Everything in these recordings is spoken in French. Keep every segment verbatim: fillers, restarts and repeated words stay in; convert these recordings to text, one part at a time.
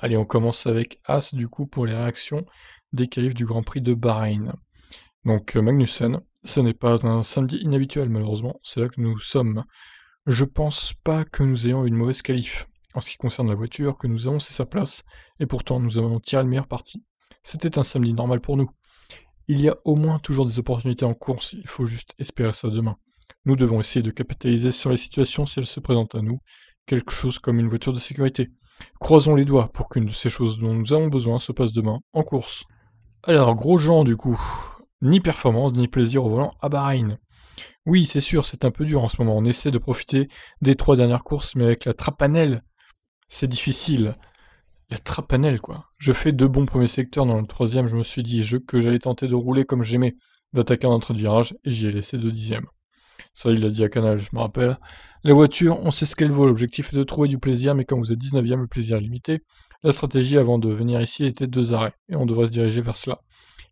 Allez, on commence avec As du coup pour les réactions des qualifs du Grand Prix de Bahreïn. Donc euh, Magnussen, ce n'est pas un samedi inhabituel malheureusement, c'est là que nous sommes. Je pense pas que nous ayons une mauvaise qualif. En ce qui concerne la voiture que nous avons, c'est sa place, et pourtant nous avons tiré le meilleur parti. C'était un samedi normal pour nous. Il y a au moins toujours des opportunités en course, il faut juste espérer ça demain. Nous devons essayer de capitaliser sur les situations si elles se présentent à nous, quelque chose comme une voiture de sécurité. Croisons les doigts pour qu'une de ces choses dont nous avons besoin se passe demain en course. Alors, Grosjean du coup, ni performance ni plaisir au volant à Bahreïn. Oui, c'est sûr, c'est un peu dur en ce moment, on essaie de profiter des trois dernières courses, mais avec la trapanelle, c'est difficile. La trapanelle, quoi. Je fais deux bons premiers secteurs, dans le troisième, je me suis dit je, que j'allais tenter de rouler comme j'aimais, d'attaquer en entrée de virage, et j'y ai laissé deux dixièmes. Ça, il l'a dit à Canal, je me rappelle. La voiture, on sait ce qu'elle vaut, l'objectif est de trouver du plaisir, mais quand vous êtes dix-neuvième, le plaisir est limité. La stratégie avant de venir ici était deux arrêts, et on devrait se diriger vers cela.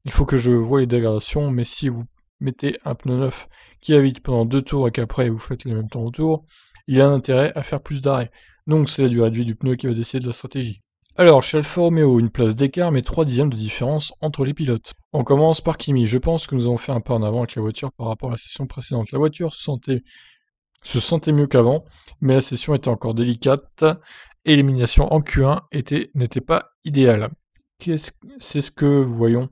Il faut que je voie les dégradations, mais si vous mettez un pneu neuf qui va vite pendant deux tours et qu'après vous faites les mêmes temps autour, il a un intérêt à faire plus d'arrêts. Donc c'est la durée de vie du pneu qui va décider de la stratégie. Alors, chez Alfa Romeo, une place d'écart mais trois dixièmes de différence entre les pilotes. On commence par Kimi. Je pense que nous avons fait un pas en avant avec la voiture par rapport à la session précédente. La voiture se sentait, se sentait mieux qu'avant, mais la session était encore délicate et l'élimination en Q un était, n'était pas idéale. Qu'est-ce... C'est ce que voyons.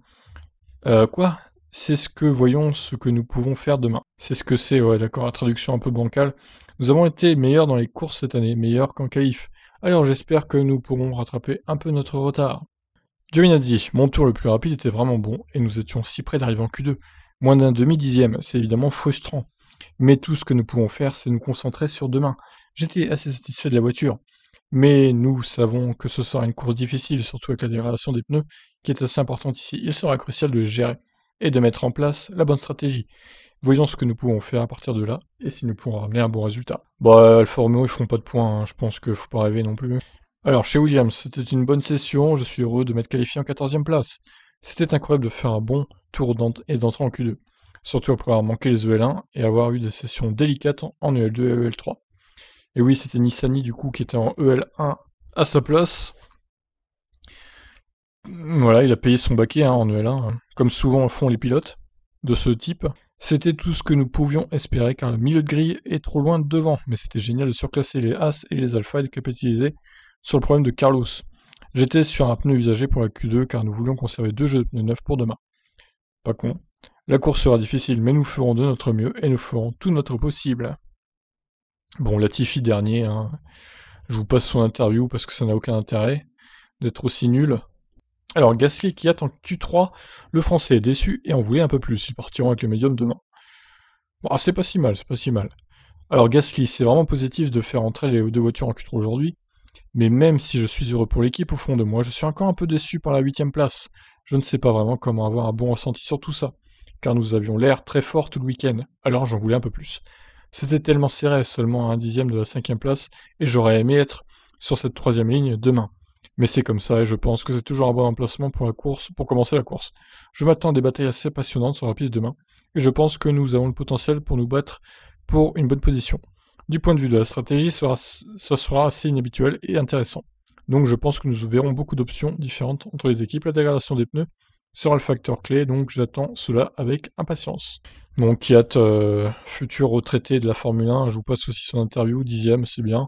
Euh, quoi ? C'est ce que voyons ce que nous pouvons faire demain. C'est ce que c'est, ouais, d'accord, la traduction un peu bancale. Nous avons été meilleurs dans les courses cette année, meilleurs qu'en qualif. Alors j'espère que nous pourrons rattraper un peu notre retard. Giovinazzi, mon tour le plus rapide était vraiment bon, et nous étions si près d'arriver en Q deux. Moins d'un demi-dixième, c'est évidemment frustrant. Mais tout ce que nous pouvons faire, c'est nous concentrer sur demain. J'étais assez satisfait de la voiture. Mais nous savons que ce sera une course difficile, surtout avec la dégradation des pneus, qui est assez importante ici. Il sera crucial de les gérer, et de mettre en place la bonne stratégie. Voyons ce que nous pouvons faire à partir de là, et si nous pouvons ramener un bon résultat. Bah, Alfa Romeo, ils feront pas de points, hein. Je pense qu'il faut pas rêver non plus. Alors, chez Williams, c'était une bonne session, je suis heureux de m'être qualifié en quatorzième place. C'était incroyable de faire un bon tour et d'entrer en Q deux, surtout après avoir manqué les E L un et avoir eu des sessions délicates en E L deux et E L trois. Et oui, c'était Nissani du coup qui était en E L un à sa place. Voilà, il a payé son baquet hein, en E L un, hein. Comme souvent font les pilotes de ce type. C'était tout ce que nous pouvions espérer car le milieu de grille est trop loin de devant, mais c'était génial de surclasser les As et les Alphas et de capitaliser sur le problème de Carlos. J'étais sur un pneu usagé pour la Q deux car nous voulions conserver deux jeux de pneus neufs pour demain. Pas con. La course sera difficile, mais nous ferons de notre mieux et nous ferons tout notre possible. Bon, Latifi dernier, hein. Je vous passe son interview parce que ça n'a aucun intérêt d'être aussi nul. Alors, Gasly qui attend Q trois, le français est déçu et en voulait un peu plus. Ils partiront avec le médium demain. Bon, ah, c'est pas si mal, c'est pas si mal. Alors, Gasly, c'est vraiment positif de faire entrer les deux voitures en Q trois aujourd'hui. Mais même si je suis heureux pour l'équipe, au fond de moi, je suis encore un peu déçu par la huitième place. Je ne sais pas vraiment comment avoir un bon ressenti sur tout ça. Car nous avions l'air très fort tout le week-end. Alors, j'en voulais un peu plus. C'était tellement serré, seulement à un dixième de la cinquième place. Et j'aurais aimé être sur cette troisième ligne demain. Mais c'est comme ça et je pense que c'est toujours un bon emplacement pour la course, pour commencer la course. Je m'attends à des batailles assez passionnantes sur la piste demain et je pense que nous avons le potentiel pour nous battre pour une bonne position. Du point de vue de la stratégie, ça sera assez inhabituel et intéressant. Donc je pense que nous verrons beaucoup d'options différentes entre les équipes. La dégradation des pneus sera le facteur clé, donc j'attends cela avec impatience. Mon Kiat, euh, futur retraité de la Formule un, je vous passe aussi son interview, dixième, c'est bien.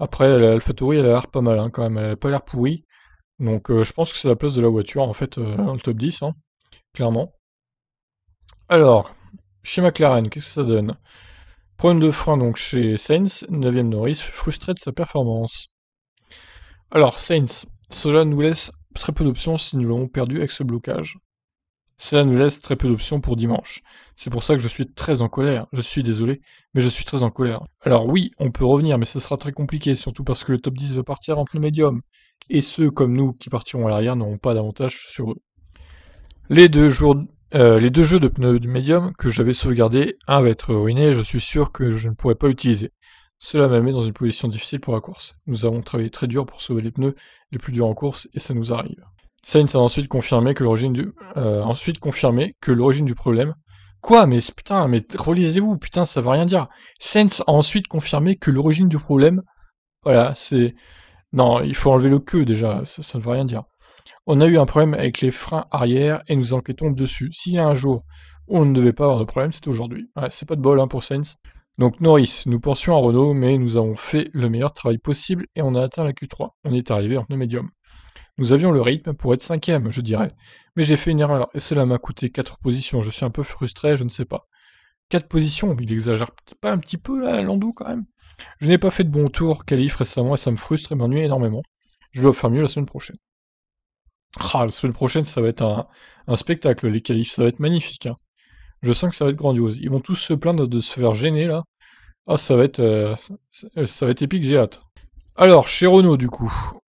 Après, l'Alpha Tauri, elle a l'air pas mal, hein, quand même. Elle a pas l'air pourrie. Donc, euh, je pense que c'est la place de la voiture, en fait, euh, dans le top dix, hein, clairement. Alors, chez McLaren, qu'est-ce que ça donne ? Problème de frein, donc, chez Sainz, neuvième Norris, frustré de sa performance. Alors, Sainz, cela nous laisse très peu d'options si nous l'avons perdu avec ce blocage. Cela nous laisse très peu d'options pour dimanche. C'est pour ça que je suis très en colère. Je suis désolé, mais je suis très en colère. Alors oui, on peut revenir, mais ce sera très compliqué, surtout parce que le top dix va partir en pneu médium. Et ceux comme nous qui partiront à l'arrière n'auront pas d'avantage sur eux. Les deux, jours, euh, les deux jeux de pneus médium que j'avais sauvegardés, un va être ruiné, je suis sûr que je ne pourrai pas l'utiliser. Cela m'a mis dans une position difficile pour la course. Nous avons travaillé très dur pour sauver les pneus les plus durs en course, et ça nous arrive. Sainz a ensuite confirmé que l'origine du, euh, ensuite confirmé que l'origine du problème. Quoi, mais putain, mais relisez-vous, putain, ça va rien dire. Sainz a ensuite confirmé que l'origine du problème. Voilà, c'est Non, il faut enlever le que déjà, ça, ça ne veut rien dire. On a eu un problème avec les freins arrière et nous enquêtons dessus. S'il y a un jour où on ne devait pas avoir de problème, c'est aujourd'hui. Ouais, c'est pas de bol hein, pour Sainz. Donc Norris, nous pensions à Renault, mais nous avons fait le meilleur travail possible et on a atteint la Q trois. On est arrivé en pneu médium. Nous avions le rythme pour être cinquième, je dirais. Mais j'ai fait une erreur et cela m'a coûté quatre positions. Je suis un peu frustré, je ne sais pas. quatre positions, il exagère pas un petit peu là, l'andou quand même. Je n'ai pas fait de bon tour qualif récemment et ça me frustre et m'ennuie énormément. Je dois faire mieux la semaine prochaine. Ah, la semaine prochaine, ça va être un, un spectacle, les qualifs, ça va être magnifique. Hein. Je sens que ça va être grandiose. Ils vont tous se plaindre de se faire gêner là. Ah, ça va être, euh, ça, ça va être épique, j'ai hâte. Alors, chez Renault du coup,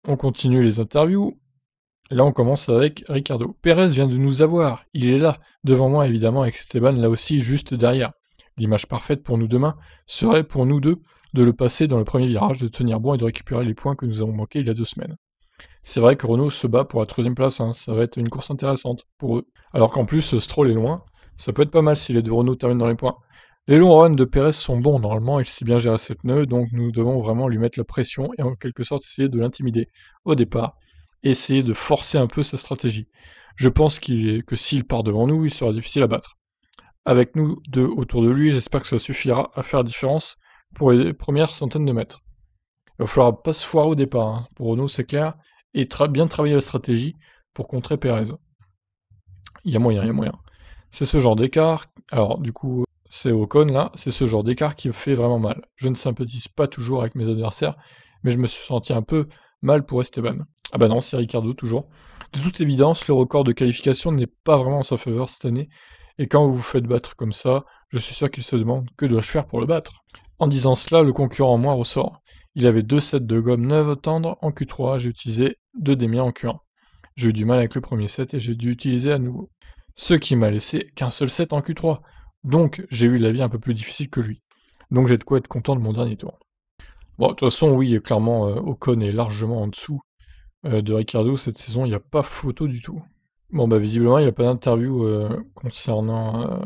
on continue les interviews. Là, on commence avec Ricardo. Perez vient de nous avoir. Il est là, devant moi évidemment, avec Esteban là aussi, juste derrière. L'image parfaite pour nous demain serait pour nous deux de le passer dans le premier virage, de tenir bon et de récupérer les points que nous avons manqués il y a deux semaines. C'est vrai que Renault se bat pour la troisième place, hein. Ça va être une course intéressante pour eux. Alors qu'en plus, Stroll est loin. Ça peut être pas mal si les deux Renault terminent dans les points. Les longs runs de Perez sont bons, normalement il sait bien gérer ses pneus, donc nous devons vraiment lui mettre la pression et en quelque sorte essayer de l'intimider au départ, et essayer de forcer un peu sa stratégie. Je pense qu'il est... que s'il part devant nous, il sera difficile à battre. Avec nous deux autour de lui, j'espère que ça suffira à faire la différence pour les premières centaines de mètres. Il va falloir pas se foirer au départ, hein. Pour Renault c'est clair, et tra- bien travailler la stratégie pour contrer Perez. Il y a moyen, il y a moyen. C'est ce genre d'écart, alors du coup c'est Ocon là, c'est ce genre d'écart qui me fait vraiment mal. Je ne sympathise pas toujours avec mes adversaires, mais je me suis senti un peu mal pour Esteban. Ah bah non, c'est Ricardo toujours. De toute évidence, le record de qualification n'est pas vraiment en sa faveur cette année, et quand vous vous faites battre comme ça, je suis sûr qu'il se demande que dois-je faire pour le battre. En disant cela, le concurrent en moi ressort. Il avait deux sets de gomme neuve tendre en Q trois, j'ai utilisé deux des miens en Q un. J'ai eu du mal avec le premier set et j'ai dû utiliser à nouveau. Ce qui m'a laissé qu'un seul set en Q trois, donc j'ai eu la vie un peu plus difficile que lui. Donc j'ai de quoi être content de mon dernier tour. Bon, de toute façon, oui, clairement, euh, Ocon est largement en dessous euh, de Ricardo cette saison, il n'y a pas photo du tout. Bon, bah visiblement, il n'y a pas d'interview euh, concernant, euh,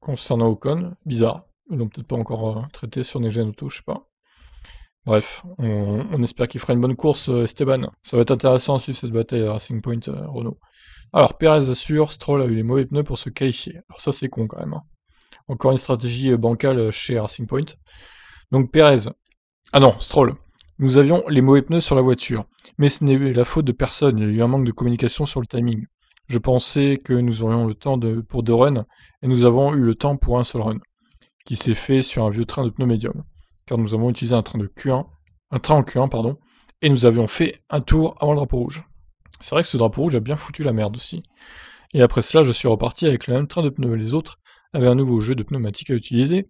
concernant Ocon, bizarre. Ils l'ont peut-être pas encore euh, traité sur Next Gen Auto, je sais pas. Bref, on, on espère qu'il fera une bonne course, euh, Esteban. Ça va être intéressant à suivre cette bataille à Racing Point euh, Renault. Alors Perez assure, Stroll a eu les mauvais pneus pour se qualifier. Alors ça c'est con quand même. Hein. Encore une stratégie bancale chez Racing Point. Donc Perez. Ah non, Stroll. Nous avions les mauvais pneus sur la voiture. Mais ce n'est la faute de personne, il y a eu un manque de communication sur le timing. Je pensais que nous aurions le temps de... pour deux runs, et nous avons eu le temps pour un seul run, qui s'est fait sur un vieux train de pneus médium. Car nous avons utilisé un train de Q un, un train en Q un, pardon, et nous avions fait un tour avant le drapeau rouge. C'est vrai que ce drapeau rouge a bien foutu la merde aussi. Et après cela, je suis reparti avec le même train de pneus. Les autres avaient un nouveau jeu de pneumatiques à utiliser,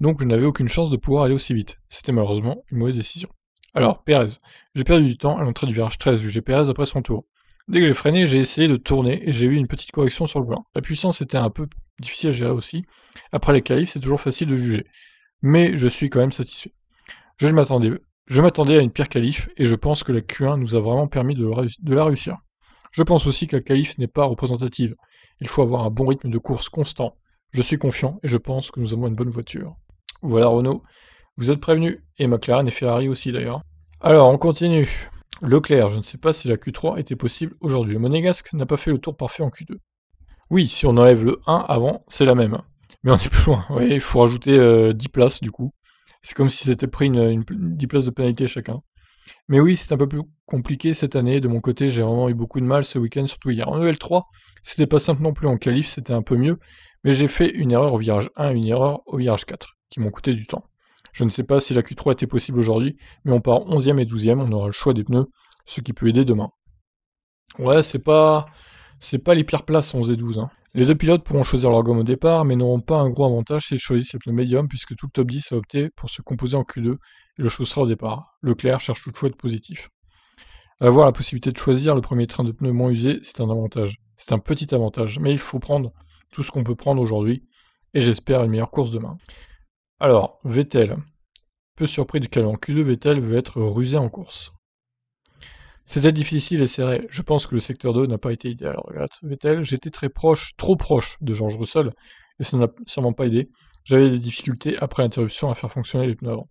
donc je n'avais aucune chance de pouvoir aller aussi vite. C'était malheureusement une mauvaise décision. Alors, Perez. J'ai perdu du temps à l'entrée du virage treize, jugé Perez après son tour. Dès que j'ai freiné, j'ai essayé de tourner et j'ai eu une petite correction sur le volant. La puissance était un peu difficile à gérer aussi. Après les qualifs, c'est toujours facile de juger. Mais je suis quand même satisfait. Je m'attendais... Je m'attendais à une pire qualif, et je pense que la Q un nous a vraiment permis de, réu- de la réussir. Je pense aussi que la qualif n'est pas représentative. Il faut avoir un bon rythme de course constant. Je suis confiant, et je pense que nous avons une bonne voiture. Voilà Renault, vous êtes prévenus, et McLaren et Ferrari aussi d'ailleurs. Alors, on continue. Leclerc, je ne sais pas si la Q trois était possible aujourd'hui. Le Monégasque n'a pas fait le tour parfait en Q deux. Oui, si on enlève le un avant, c'est la même. Mais on est plus loin, oui, il faut rajouter euh, dix places du coup. C'est comme si c'était pris une, une, dix places de pénalité chacun. Mais oui, c'est un peu plus compliqué cette année. De mon côté, j'ai vraiment eu beaucoup de mal ce week-end, surtout hier. En E L trois, c'était pas simple non plus. En qualif, c'était un peu mieux. Mais j'ai fait une erreur au virage un et une erreur au virage quatre, qui m'ont coûté du temps. Je ne sais pas si la Q trois était possible aujourd'hui, mais on part onzième et douzième. On aura le choix des pneus, ce qui peut aider demain. Ouais, c'est pas... C'est pas les pires places, onze et douze. Hein. Les deux pilotes pourront choisir leur gomme au départ, mais n'auront pas un gros avantage s'ils choisissent les pneus médium, puisque tout le top dix a opté pour se composer en Q deux, et le chaussera au départ. Leclerc cherche toutefois de positif. Avoir la possibilité de choisir le premier train de pneus moins usé, c'est un avantage. C'est un petit avantage, mais il faut prendre tout ce qu'on peut prendre aujourd'hui, et j'espère une meilleure course demain. Alors, Vettel. Peu surpris du calendrier en Q deux, Vettel veut être rusé en course. C'était difficile et serré. Je pense que le secteur deux n'a pas été idéal, regrette Vettel. J'étais très proche, trop proche de George Russell, et ça n'a sûrement pas aidé. J'avais des difficultés après l'interruption à faire fonctionner les pneus avant.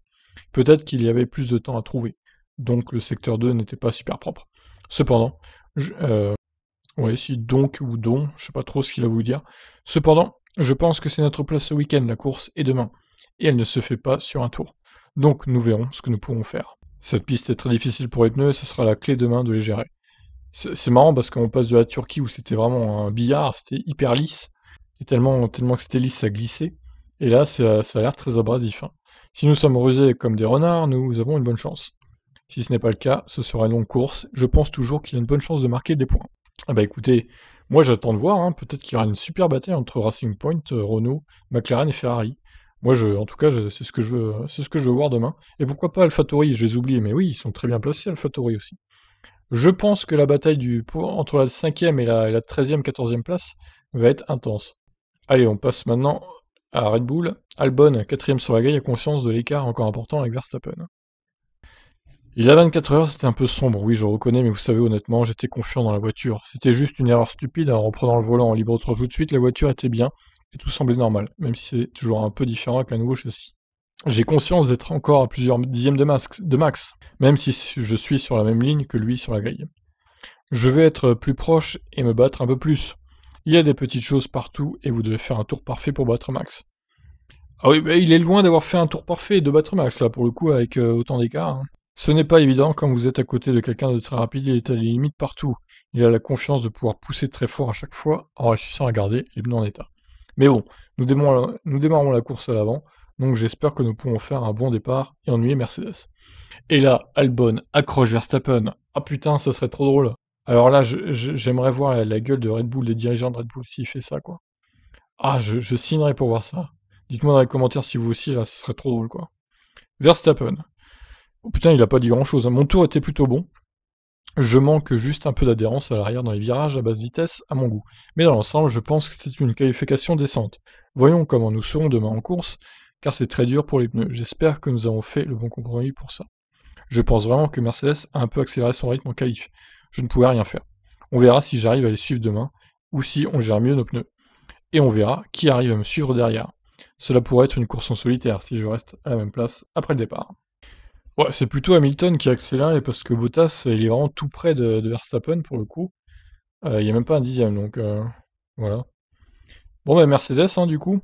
Peut-être qu'il y avait plus de temps à trouver. donc le secteur deux n'était pas super propre. Cependant, je, euh, ouais, si donc ou don, je sais pas trop ce qu'il a voulu dire. Cependant, je pense que c'est notre place ce week-end, la course est demain, et elle ne se fait pas sur un tour. Donc nous verrons ce que nous pourrons faire. Cette piste est très difficile pour les pneus, et ce sera la clé demain de les gérer. C'est, c'est marrant parce qu'on passe de la Turquie où c'était vraiment un billard, c'était hyper lisse, et tellement, tellement que c'était lisse, ça glissait. Et là, ça, ça a l'air très abrasif. Hein. Si nous sommes rusés comme des renards, nous avons une bonne chance. Si ce n'est pas le cas, ce sera une longue course. Je pense toujours qu'il y a une bonne chance de marquer des points. Ah bah écoutez, moi j'attends de voir. Hein. Peut-être qu'il y aura une super bataille entre Racing Point, Renault, McLaren et Ferrari. Moi, je, en tout cas, je, c'est, ce que je veux, c'est ce que je veux voir demain. Et pourquoi pas Alpha Tauri, je les oublie. Mais oui, ils sont très bien placés, Alpha Tauri aussi. Je pense que la bataille du, pour, entre la cinquième et la, la treizième, quatorzième place va être intense. Allez, on passe maintenant... à Red Bull, Albon, quatrième sur la grille, a conscience de l'écart encore important avec Verstappen. Il y a vingt-quatre heures, c'était un peu sombre, oui, je reconnais, mais vous savez, honnêtement, j'étais confiant dans la voiture. C'était juste une erreur stupide, en reprenant le volant en libre autour tout de suite, la voiture était bien, et tout semblait normal, même si c'est toujours un peu différent avec un nouveau châssis. J'ai conscience d'être encore à plusieurs dixièmes de, masque, de max, même si je suis sur la même ligne que lui sur la grille. Je vais être plus proche et me battre un peu plus. Il y a des petites choses partout et vous devez faire un tour parfait pour battre Max. Ah oui, bah il est loin d'avoir fait un tour parfait et de battre Max, là, pour le coup, avec euh, autant d'écart. Hein. Ce n'est pas évident quand vous êtes à côté de quelqu'un de très rapide, il est à la limite partout. Il a la confiance de pouvoir pousser très fort à chaque fois en réussissant à garder les pneus en état. Mais bon, nous démarrons, nous démarrons la course à l'avant, donc j'espère que nous pourrons faire un bon départ et ennuyer Mercedes. Et là, Albon accroche Verstappen. Ah putain, ça serait trop drôle. Alors là, je, je, j'aimerais voir la, la gueule de Red Bull, les dirigeants de Red Bull, s'il fait ça, quoi. Ah, je, je signerai pour voir ça. Dites-moi dans les commentaires si vous aussi, là, ce serait trop drôle, quoi. Verstappen. Oh, putain, il a pas dit grand-chose. Hein. Mon tour était plutôt bon. Je manque juste un peu d'adhérence à l'arrière dans les virages à basse vitesse, à mon goût. Mais dans l'ensemble, je pense que c'est une qualification décente. Voyons comment nous serons demain en course, car c'est très dur pour les pneus. J'espère que nous avons fait le bon compromis pour ça. Je pense vraiment que Mercedes a un peu accéléré son rythme en qualif. Je ne pouvais rien faire. On verra si j'arrive à les suivre demain, ou si on gère mieux nos pneus. Et on verra qui arrive à me suivre derrière. Cela pourrait être une course en solitaire si je reste à la même place après le départ. Ouais, c'est plutôt Hamilton qui a accéléré parce que Bottas, il est vraiment tout près de, de Verstappen pour le coup. Euh, il n'y a même pas un dixième, donc euh, voilà. Bon bah Mercedes, hein, du coup.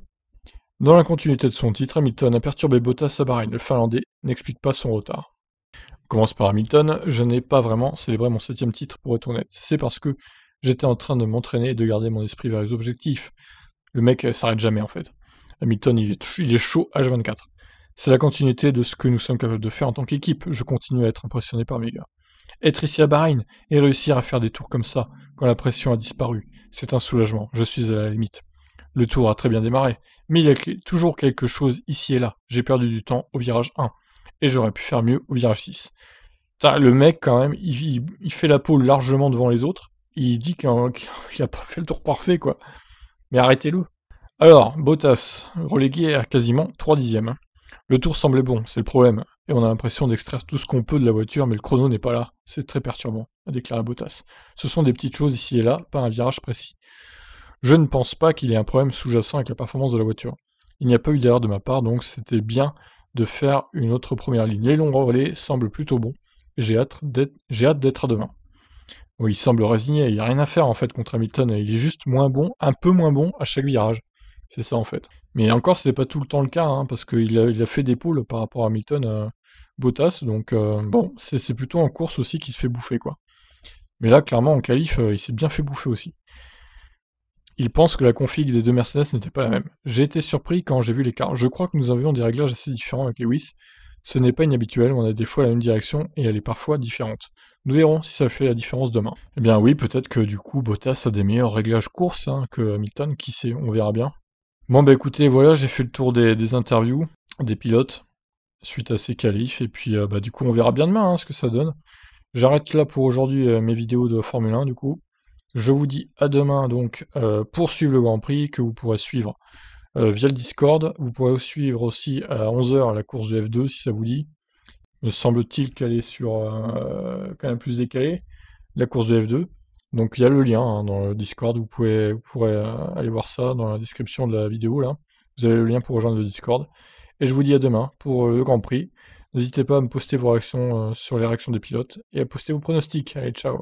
Dans la continuité de son titre, Hamilton a perturbé Bottas à Bahreïn. Le Finlandais n'explique pas son retard. Commence par Hamilton, je n'ai pas vraiment célébré mon septième titre pour être honnête. C'est parce que j'étais en train de m'entraîner et de garder mon esprit vers les objectifs. Le mec s'arrête jamais en fait. Hamilton, il est, il est chaud H vingt-quatre. C'est la continuité de ce que nous sommes capables de faire en tant qu'équipe. Je continue à être impressionné par mes gars. Être ici à Bahreïn et réussir à faire des tours comme ça, quand la pression a disparu, c'est un soulagement. Je suis à la limite. Le tour a très bien démarré, mais il y a toujours quelque chose ici et là. J'ai perdu du temps au virage un. Et j'aurais pu faire mieux au virage six. Putain, le mec, quand même, il, il, il fait la pole largement devant les autres. Il dit qu'il n'a pas fait le tour parfait, quoi. Mais arrêtez-le. Alors, Bottas, relégué à quasiment trois dixièmes. Le tour semblait bon, c'est le problème. Et on a l'impression d'extraire tout ce qu'on peut de la voiture, mais le chrono n'est pas là. C'est très perturbant, a déclaré Bottas. Ce sont des petites choses ici et là, pas un virage précis. Je ne pense pas qu'il y ait un problème sous-jacent avec la performance de la voiture. Il n'y a pas eu d'erreur de ma part, donc c'était bien... de faire une autre première ligne. Les longs relais semblent plutôt bons. J'ai hâte d'être, j'ai hâte d'être à demain. Oui, il semble résigné. Il n'y a rien à faire en fait contre Hamilton. Il est juste moins bon, un peu moins bon à chaque virage. C'est ça en fait. Mais encore, ce n'est pas tout le temps le cas hein, parce qu'il a, il a fait des poules par rapport à Hamilton, euh, Bottas. Donc euh, bon, c'est, c'est plutôt en course aussi qu'il se fait bouffer quoi. Mais là, clairement, en qualif, euh, il s'est bien fait bouffer aussi. Il pense que la config des deux Mercedes n'était pas la même. J'ai été surpris quand j'ai vu l'écart. Je crois que nous avions des réglages assez différents avec Lewis. Ce n'est pas inhabituel, on a des fois la même direction et elle est parfois différente. Nous verrons si ça fait la différence demain. Eh bien oui, peut-être que du coup Bottas a des meilleurs réglages course hein, que Hamilton, qui sait, on verra bien. Bon bah écoutez, voilà, j'ai fait le tour des, des interviews, des pilotes, suite à ces qualifs, et puis euh, bah du coup on verra bien demain hein, ce que ça donne. J'arrête là pour aujourd'hui euh, mes vidéos de Formule un du coup. Je vous dis à demain donc euh, pour suivre le Grand Prix que vous pourrez suivre euh, via le Discord. Vous pourrez suivre aussi à onze heures la course de F deux si ça vous dit. Me semble-t-il qu'elle est sur euh, quand même plus décalée, la course de F deux. Donc il y a le lien hein, dans le Discord. Vous, pouvez, vous pourrez euh, aller voir ça dans la description de la vidéo là. Vous avez le lien pour rejoindre le Discord. Et je vous dis à demain pour euh, le Grand Prix. N'hésitez pas à me poster vos réactions euh, sur les réactions des pilotes et à poster vos pronostics. Allez, ciao!